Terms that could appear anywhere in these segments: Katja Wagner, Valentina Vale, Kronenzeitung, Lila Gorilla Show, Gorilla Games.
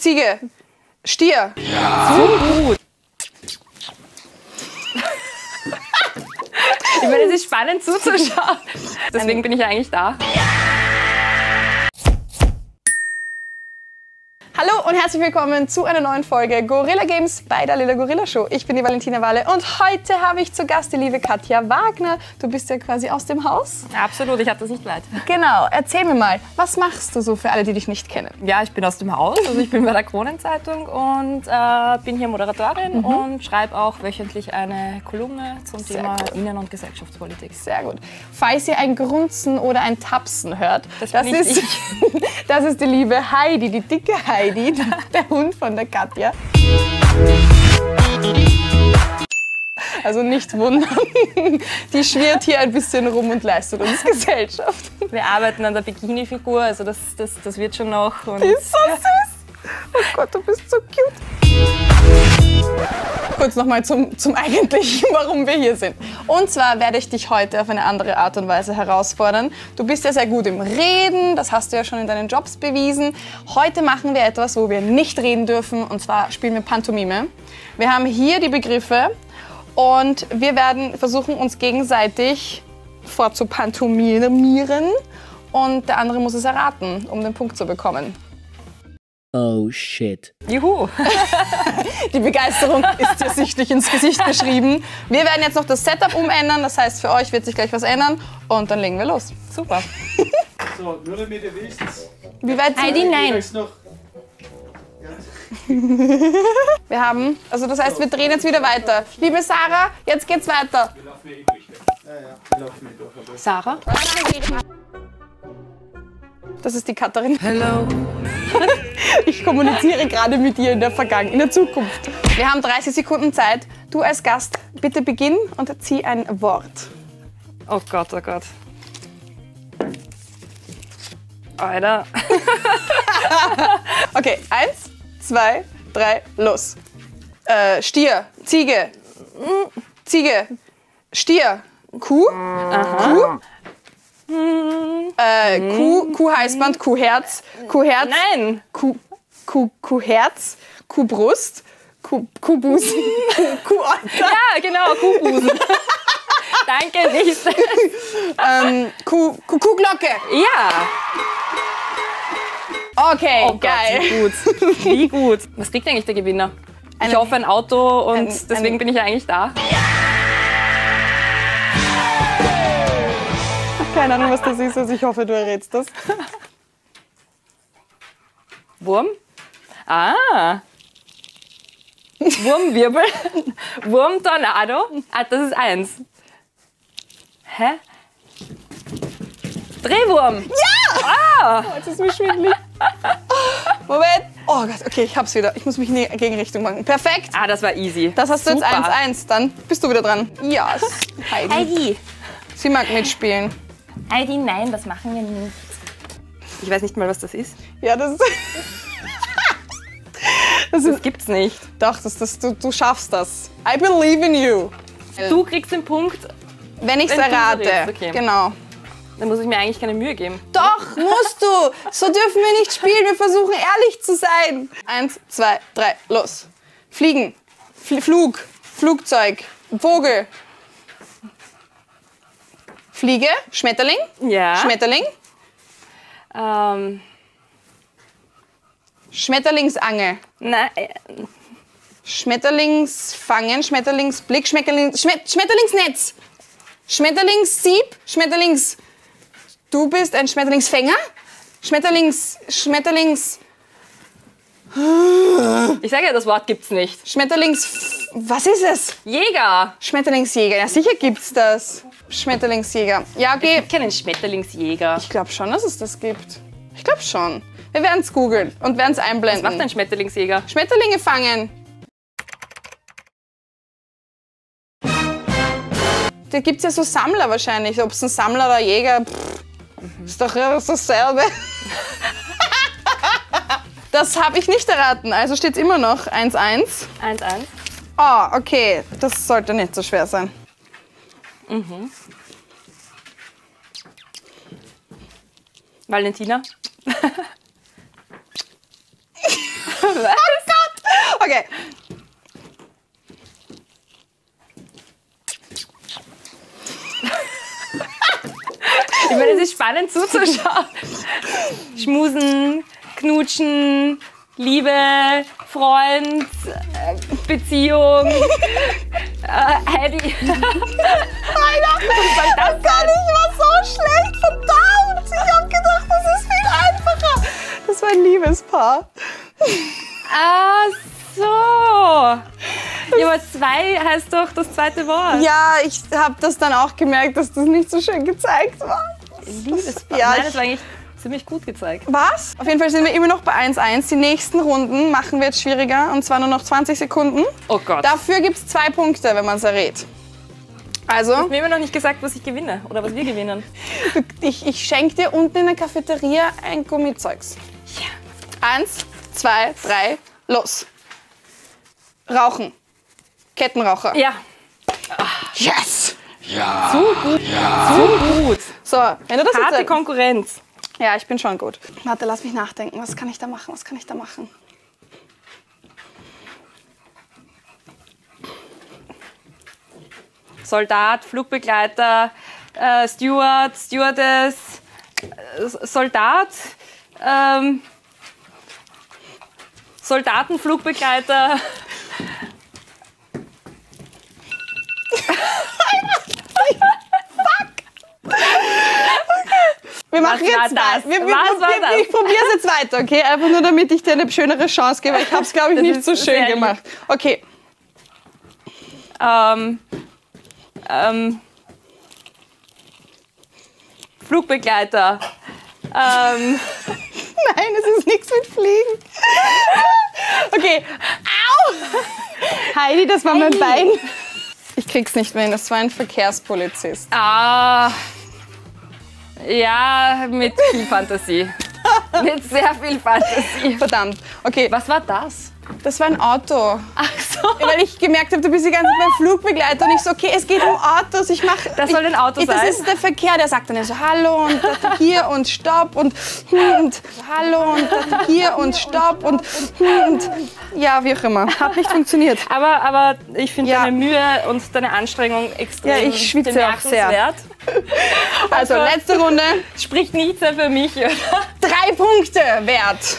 Ziege. Stier. Ja. So gut. Ich meine, es ist spannend zuzuschauen. Deswegen bin ich ja eigentlich da. Hallo und herzlich willkommen zu einer neuen Folge Gorilla Games bei der Lila Gorilla Show. Ich bin die Valentina Vale und heute habe ich zu Gast die liebe Katja Wagner. Du bist ja quasi aus dem Haus. Absolut, ich habe das nicht leid. Genau, erzähl mir mal, was machst du so für alle, die dich nicht kennen? Ja, ich bin aus dem Haus, also ich bin bei der Kronenzeitung und bin hier Moderatorin und schreibe auch wöchentlich eine Kolumne zum Thema Innen- und Gesellschaftspolitik. Sehr gut. Falls ihr ein Grunzen oder ein Tapsen hört, das ist die liebe Heidi, die dicke Heidi. Der Hund von der Katja. Also nicht wundern, die schwirrt hier ein bisschen rum und leistet uns Gesellschaft. Wir arbeiten an der Bikini-Figur, also das wird schon noch. Und die ist so süß! Oh Gott, du bist so cute! Kurz nochmal zum Eigentlichen, warum wir hier sind. Und zwar werde ich dich heute auf eine andere Art und Weise herausfordern. Du bist ja sehr gut im Reden, das hast du ja schon in deinen Jobs bewiesen. Heute machen wir etwas, wo wir nicht reden dürfen, und zwar spielen wir Pantomime. Wir haben hier die Begriffe und wir werden versuchen, uns gegenseitig vorzupantomimieren. Und der andere muss es erraten, um den Punkt zu bekommen. Oh shit. Juhu. Die Begeisterung ist dir sichtlich ins Gesicht geschrieben. Wir werden jetzt noch das Setup umändern, das heißt, für euch wird sich gleich was ändern und dann legen wir los. Super. So, nur damit ihr wisst. Wie weit sind wir? Nein. Wir haben, also das heißt, wir drehen jetzt wieder weiter. Liebe Sarah, jetzt geht's weiter. Wir laufen hier eh durch. Ja, wir laufen hier durch. Sarah? Das ist die Katharin. Hello. Ich kommuniziere gerade mit dir in der Vergangenheit, in der Zukunft. Wir haben 30 Sekunden Zeit. Du als Gast, bitte beginn und zieh ein Wort. Oh Gott, oh Gott. Alter. Okay, 1, 2, 3, los. Stier, Ziege, Ziege, Stier, Kuh, Kuh. Kuhhalsband, Kuhherz, Kuhherz, nein, Kuhherz, Kuhbrust, Kuhbusen, Kuhäuter. Ja, genau, Kuhbusen. Danke, nicht. Kuhglocke. Ja. Okay, oh Gott, geil. Wie gut. Wie gut. Was kriegt eigentlich der Gewinner? Ich hoffe ein Auto und deswegen bin ich ja eigentlich da. Keine Ahnung, was das ist, also ich hoffe, du errätst das. Wurm? Ah! Wurmwirbel? Wurmtornado? Ah, das ist 1. Hä? Drehwurm! Ja! Ah! Oh, jetzt ist mir schwindelig. Moment! Oh Gott, okay, ich hab's wieder. Ich muss mich in die Gegenrichtung machen. Perfekt! Ah, das war easy. Das hast du super. Jetzt 1-1, dann bist du wieder dran. Ja, yes. Heidi. Heidi! Sie mag mitspielen. Heidi, nein, das machen wir nicht. Ich weiß nicht mal, was das ist. Ja, das ist... das gibt's nicht. Doch, du schaffst das. I believe in you. Du kriegst den Punkt, wenn ich's errate. Okay. Genau. Dann muss ich mir eigentlich keine Mühe geben. Doch, musst du. So dürfen wir nicht spielen. Wir versuchen, ehrlich zu sein. 1, 2, 3, los. Fliegen. Flug. Flugzeug. Vogel. Fliege, Schmetterling, ja. Schmetterling, Schmetterlingsangel, nein. Schmetterlingsfangen, Schmetterlingsblick, Schmetterlingsnetz, Schmetterlingssieb, Schmetterlings, du bist ein Schmetterlingsfänger, ich sage ja, das Wort gibt's nicht. Was ist es? Jäger. Schmetterlingsjäger, ja sicher gibt's das. Schmetterlingsjäger. Ja, okay. Ich kenne einen Schmetterlingsjäger. Ich glaube schon, dass es das gibt. Ich glaube schon. Wir werden es googeln und werden es einblenden. Was macht ein Schmetterlingsjäger? Schmetterlinge fangen. Da gibt es ja so Sammler wahrscheinlich. Ob es ein Sammler oder Jäger, pff, ist doch dasselbe. Das habe ich nicht erraten, also steht es immer noch 1-1. 1-1. Oh, okay, das sollte nicht so schwer sein. Mhm. Valentina? Was? Oh Gott! Okay. Ich meine, es ist spannend zuzuschauen. Schmusen, knutschen, Liebe, Freund, Beziehung, Heidi. Alter, das kann ich war so schlecht, verdammt. Ich hab gedacht, das ist viel einfacher. Das war ein Liebespaar. Ah, so. Ja, aber zwei heißt doch das zweite Wort. Ja, ich habe das dann auch gemerkt, dass das nicht so schön gezeigt war. Liebespaar? Ja, nein, das war eigentlich ziemlich gut gezeigt. Was? Auf jeden Fall sind wir immer noch bei 1:1. Die nächsten Runden machen wir jetzt schwieriger, und zwar nur noch 20 Sekunden. Oh Gott. Dafür gibt es 2 Punkte, wenn man es errät. Also, du hast mir immer noch nicht gesagt, was ich gewinne oder was wir gewinnen. Ich schenke dir unten in der Cafeteria ein Gummizeugs. Ja. 1, 2, 3, los. Rauchen. Kettenraucher. Ja. Ach. Yes! Ja. Zu gut. Ja. Zu gut. So, wenn du das jetzt... Harte Konkurrenz. Ja, ich bin schon gut. Warte, lass mich nachdenken. Was kann ich da machen? Was kann ich da machen? Soldat, Flugbegleiter, Steward, Stewardess, Soldat, Soldatenflugbegleiter. Fuck! Wir machen jetzt weiter. Ich probiere es jetzt weiter, okay? Einfach nur, damit ich dir eine schönere Chance gebe. Ich habe es, glaube ich, nicht so schön gemacht. Okay. Flugbegleiter. Nein, es ist nichts mit Fliegen. Okay. Au! Heidi, das war mein Bein. Ich krieg's nicht mehr hin, das war ein Verkehrspolizist. Ah. Ja, mit viel Fantasie. Mit sehr viel Fantasie. Verdammt. Okay. Was war das? Das war ein Auto. Ach so. Weil ich gemerkt habe, du bist die ganze Zeit beim Flugbegleiter und ich so, okay, es geht um Autos. Das soll ein Auto sein? Das ist der Verkehr, der sagt dann so Hallo und hier und Stopp und Hallo und hier und Stopp und ja, wie auch immer. Hat nicht funktioniert. Aber ich finde deine Mühe und deine Anstrengung extrem bemerkenswert. Ja, ich schwitze auch sehr. Also, letzte Runde. Spricht nichts mehr für mich, oder? 3 Punkte wert.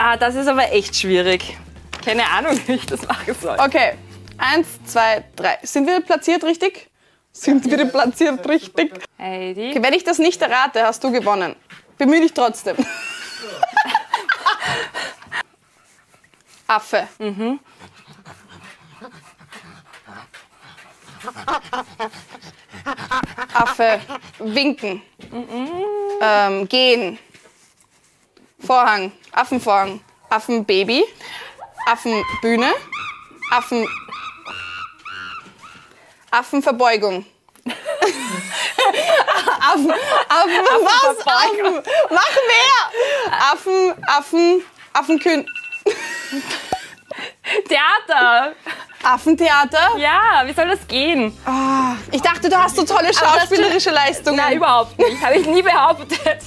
Ah, das ist aber echt schwierig. Keine Ahnung, wie ich das machen soll. Okay, 1, 2, 3. Sind wir platziert richtig? Sind wir platziert richtig? Heidi. Okay, wenn ich das nicht errate, hast du gewonnen. Bemühe dich trotzdem. Affe. Mhm. Affe. Winken. Mhm. Gehen. Vorhang, Affenvorhang, Affenbaby, Affenbühne, Affenverbeugung. Affen, mach mehr! Affenkün... Theater! Affentheater? Ja, wie soll das gehen? Oh, ich dachte, du hast so tolle schauspielerische Leistungen. Nein, überhaupt nicht. Habe ich nie behauptet.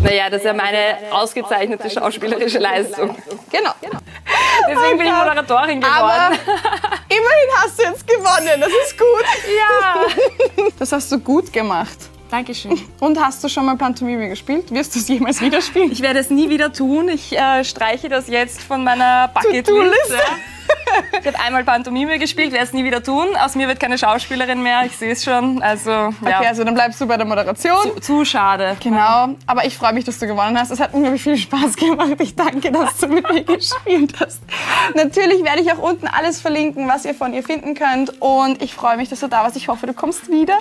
Naja, das ist ja meine ausgezeichnete schauspielerische Leistung. Genau. Deswegen bin ich Moderatorin geworden. Aber immerhin hast du jetzt gewonnen, das ist gut. Ja. Das hast du gut gemacht. Dankeschön. Und hast du schon mal Pantomime gespielt? Wirst du es jemals wieder spielen? Ich werde es nie wieder tun. Ich streiche das jetzt von meiner Bucketliste. Ich habe einmal Pantomime gespielt, werde es nie wieder tun. Aus mir wird keine Schauspielerin mehr, ich sehe es schon. Also, ja. Okay, also dann bleibst du bei der Moderation. Zu schade. Genau, aber ich freue mich, dass du gewonnen hast. Es hat unglaublich viel Spaß gemacht. Ich danke, dass du mit mir gespielt hast. Natürlich werde ich auch unten alles verlinken, was ihr von ihr finden könnt. Und ich freue mich, dass du da warst. Ich hoffe, du kommst wieder.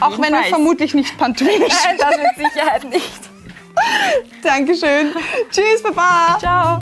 Auch wenn du vermutlich nicht Pantomime spielst. Nein, das mit Sicherheit nicht. Dankeschön. Tschüss, Baba. Ciao.